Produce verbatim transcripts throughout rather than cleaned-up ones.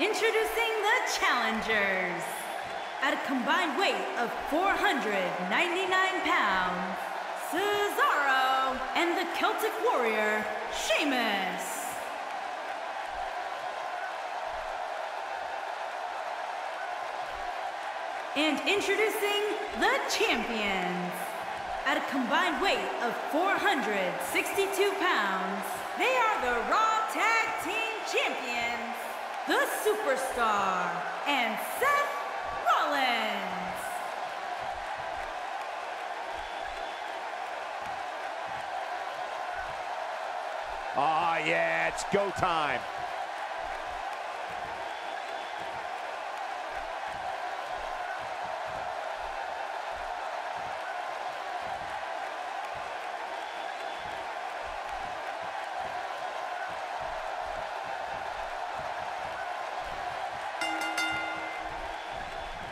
Introducing the challengers, at a combined weight of four hundred ninety-nine pounds, Cesaro and the Celtic Warrior, Sheamus. And introducing the champions, at a combined weight of four hundred sixty-two pounds, they are the Raw Tag Team Champions, the Superstar and Seth Rollins. Ah, oh, yeah, it's go time.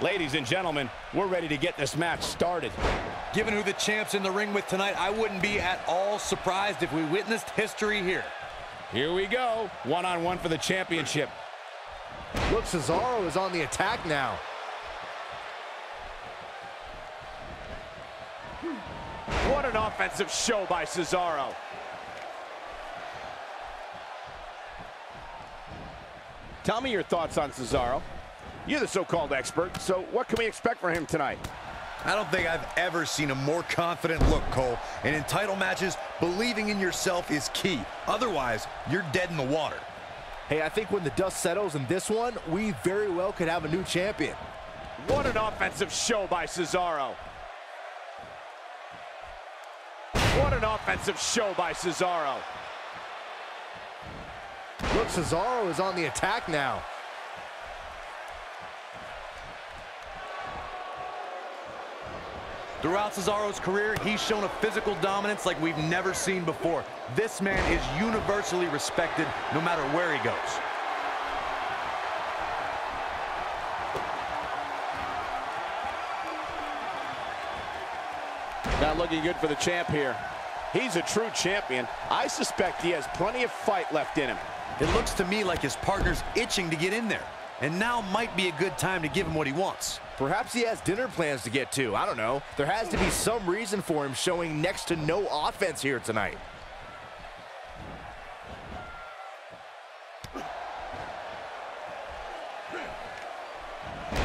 Ladies and gentlemen, we're ready to get this match started. Given who the champ's in the ring with tonight, I wouldn't be at all surprised if we witnessed history here. Here we go. One-on-one for the championship. Look, Cesaro is on the attack now. What an offensive show by Cesaro. Tell me your thoughts on Cesaro. You're the so-called expert, so what can we expect from him tonight? I don't think I've ever seen a more confident look, Cole. And in title matches, believing in yourself is key. Otherwise, you're dead in the water. Hey, I think when the dust settles in this one, we very well could have a new champion. What an offensive show by Cesaro. What an offensive show by Cesaro. Look, Cesaro is on the attack now. Throughout Cesaro's career, he's shown a physical dominance like we've never seen before. This man is universally respected no matter where he goes. Not looking good for the champ here. He's a true champion. I suspect he has plenty of fight left in him. It looks to me like his partner's itching to get in there. And now might be a good time to give him what he wants. Perhaps he has dinner plans to get to. I don't know. There has to be some reason for him showing next to no offense here tonight.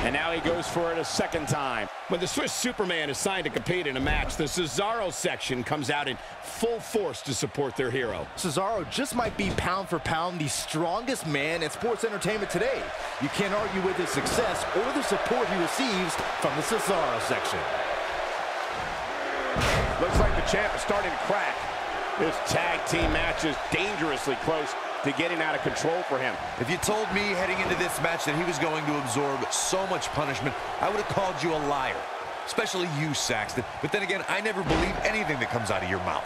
And now he goes for it a second time. When the Swiss Superman is signed to compete in a match, the Cesaro section comes out in full force to support their hero. Cesaro just might be pound for pound the strongest man in sports entertainment today. You can't argue with his success or the support he receives from the Cesaro section. Looks like the champ is starting to crack. This tag team match is dangerously close to getting out of control for him. If you told me heading into this match that he was going to absorb so much punishment, I would have called you a liar, especially you, Saxton. But then again, I never believe anything that comes out of your mouth.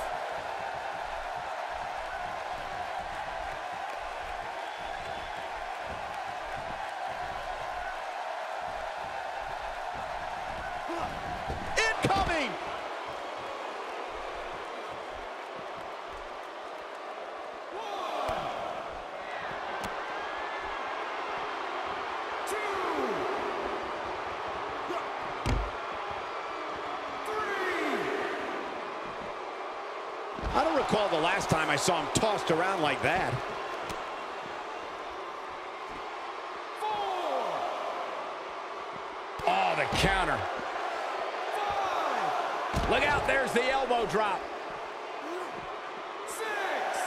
I don't recall the last time I saw him tossed around like that. Four. Oh, the counter. Five. Look out, there's the elbow drop. Six.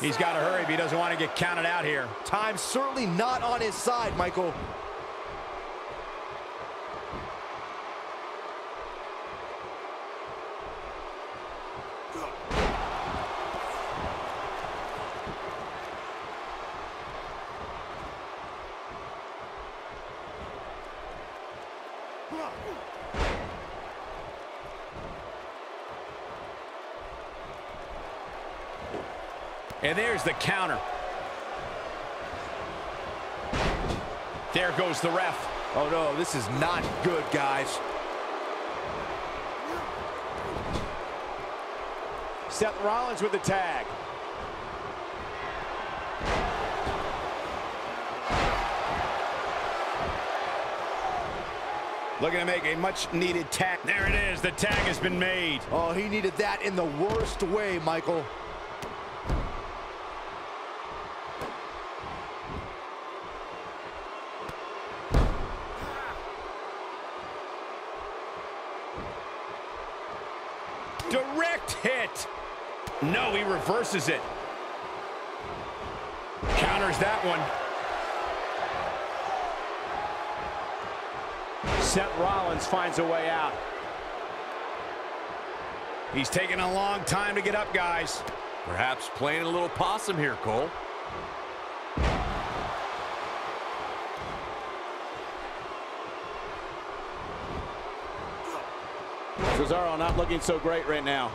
He's got to hurry if he doesn't want to get counted out here. Time's certainly not on his side, Michael. And there's the counter. There goes the ref. Oh no, this is not good, guys. Seth Rollins with the tag. Looking to make a much-needed tag. There it is. The tag has been made. Oh, he needed that in the worst way, Michael. Direct hit. No, he reverses it. Counters that one. Seth Rollins finds a way out. He's taking a long time to get up, guys. Perhaps playing a little possum here, Cole. Cesaro not looking so great right now.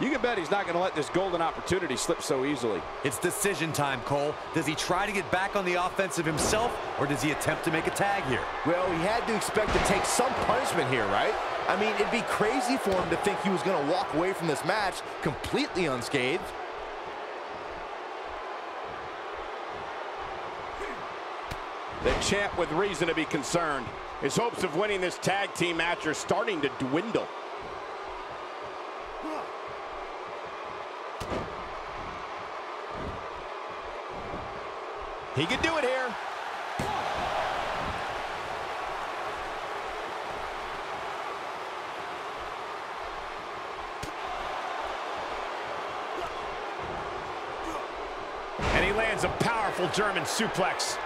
You can bet he's not going to let this golden opportunity slip so easily. It's decision time, Cole. Does he try to get back on the offensive himself, or does he attempt to make a tag here? Well, he had to expect to take some punishment here, right? I mean, it'd be crazy for him to think he was going to walk away from this match completely unscathed. The champ with reason to be concerned. His hopes of winning this tag team match are starting to dwindle. He could do it here. And he lands a powerful German suplex.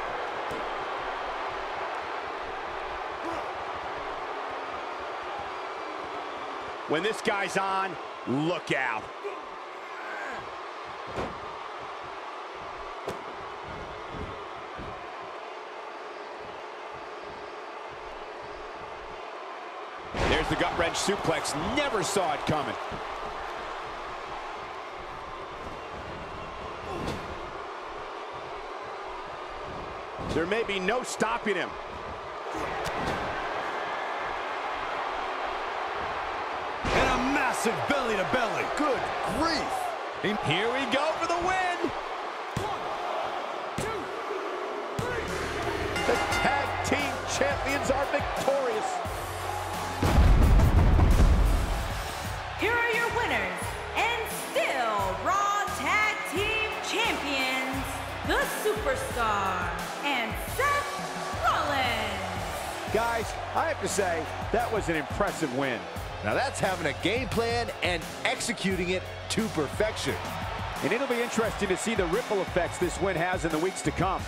When this guy's on, look out. The gut-wrench suplex, never saw it coming. There may be no stopping him. And a massive belly-to-belly. Good grief. And here we go for the win. One, two, three. The tag team champions are victorious. Superstar and Seth Rollins. Guys, I have to say, that was an impressive win. Now that's having a game plan and executing it to perfection. And it'll be interesting to see the ripple effects this win has in the weeks to come.